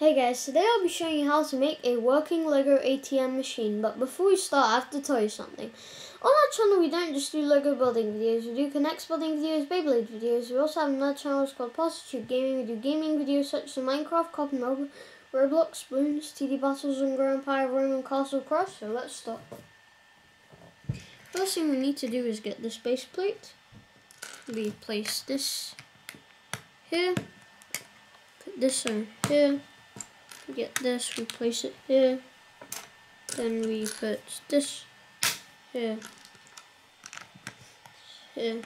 Hey guys, today I'll be showing you how to make a working Lego ATM machine, but before we start I have to tell you something. On our channel we don't just do Lego building videos, we do Connects building videos, Beyblade videos, we also have another channel called Positive Gaming, we do gaming videos such as Minecraft, Cop and Roblox, Bloons, TD Battles and Grand Empire Rome and Castle Cross, so let's start. First thing we need to do is get this base plate. We place this here, put this on here. Get this, we place it here, then we put this here, here.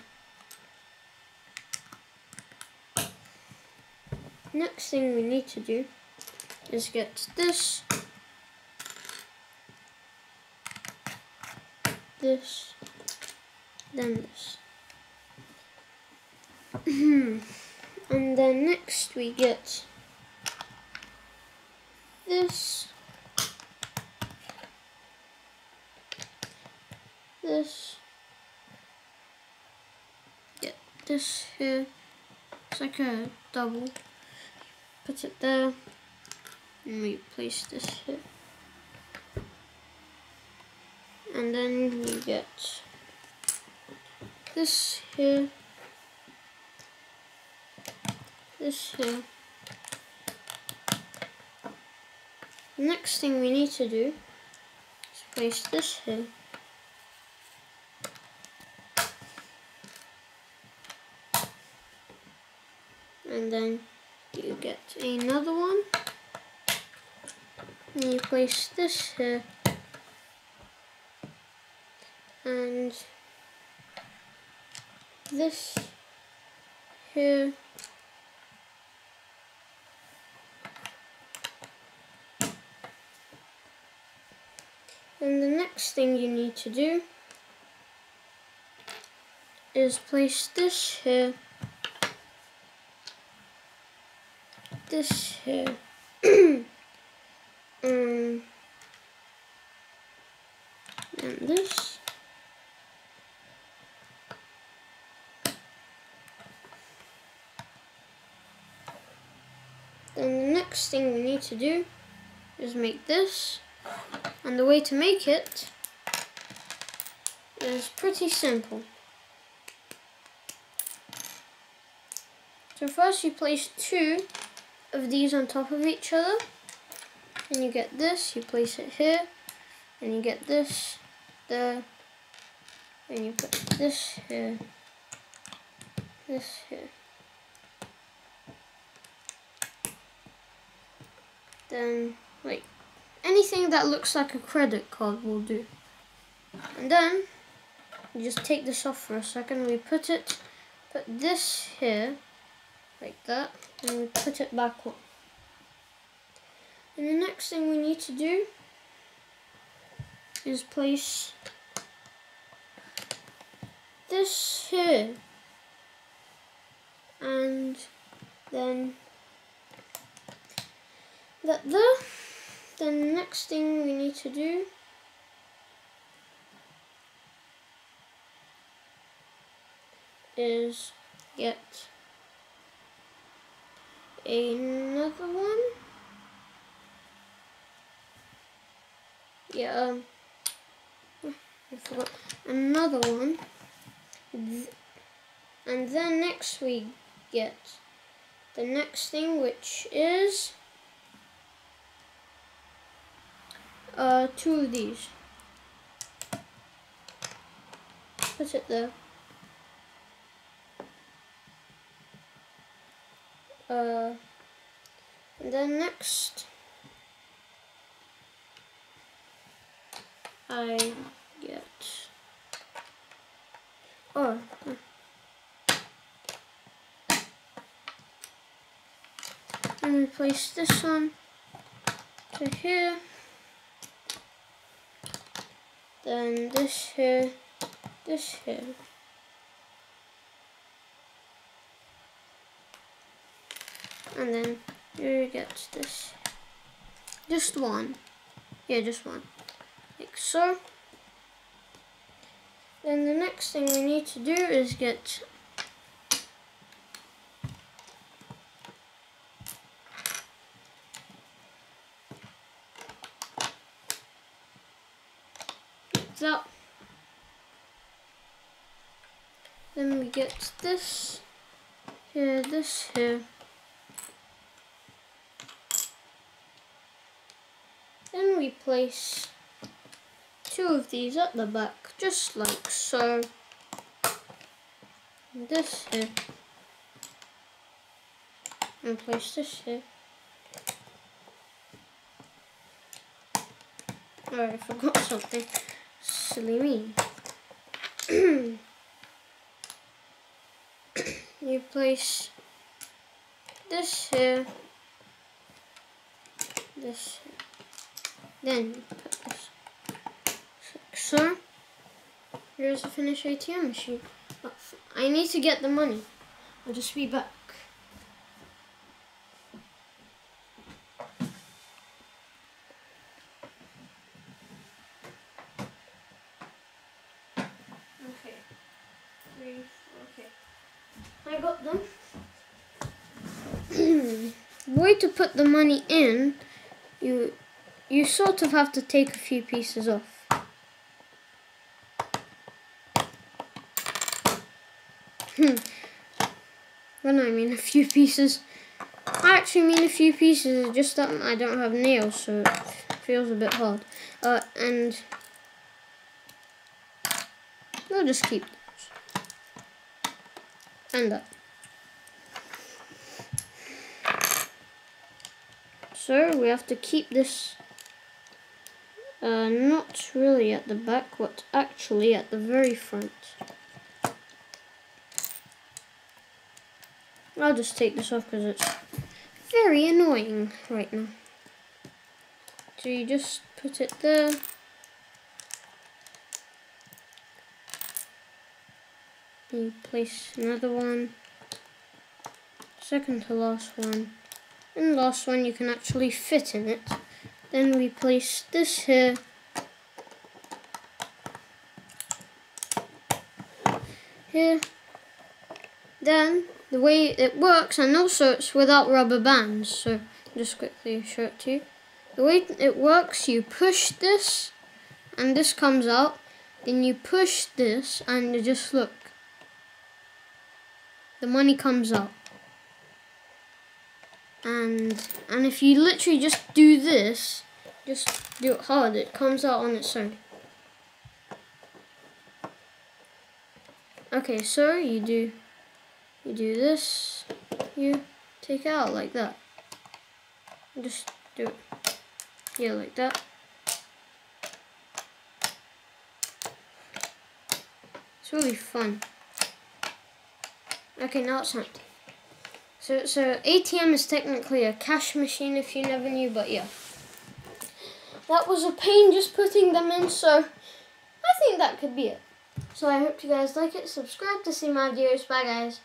Next thing we need to do is get this, then this. And then next we get this, get this here, it's like a double, put it there, and we place this here, and then we get this here, this here. Next thing we need to do is place this here, and then you get another one, and you place this here, and this here, and the next thing you need to do is place this here, this here, and this, then the next thing we need to do is make this. And the way to make it is pretty simple. So first you place two of these on top of each other, and you get this, you place it here, and you get this there, and you put this here, this here. Then, like, anything that looks like a credit card will do. And then, you just take this off for a second, we put this here, like that, and we put it back on. And the next thing we need to do is place this here, and then that there. The next thing we need to do is get another one. Yeah, I forgot another one. And then next we get the next thing, which is two of these. Put it there. And then next, I get. Oh. And we place this one to here. Then this here, this here. And then you get this. Just one. Yeah, just one. Like so. Then the next thing we need to do is get that. Then we get this here, this here. Then we place two of these at the back, just like so. And this here. And place this here. Oh, I forgot something. Silly me. You place this here, this here. Then you put this like so. Here's the finished ATM machine. I need to get the money. I'll just be back. To put the money in, you sort of have to take a few pieces off. When I mean a few pieces, I actually mean a few pieces, just that I don't have nails, so it feels a bit hard. And we'll just keep those. And that. So we have to keep this not really at the back, but actually at the very front. I'll just take this off because it's very annoying right now. So you just put it there. You place another one, second to last one. And last one you can actually fit in it. Then we place this here. Here. Then the way it works, and also it's without rubber bands, so just quickly show it to you. The way it works, you push this and this comes out. Then you push this and you just look. The money comes out. And if you literally just do this, just do it hard, it comes out on its own. Okay, so you do this, you take it out like that. Just do it, yeah, like that. It's really fun. Okay, now it's empty. So ATM is technically a cash machine if you never knew, but yeah. That was a pain just putting them in, so I think that could be it. So I hope you guys like it. Subscribe to see my videos. Bye guys.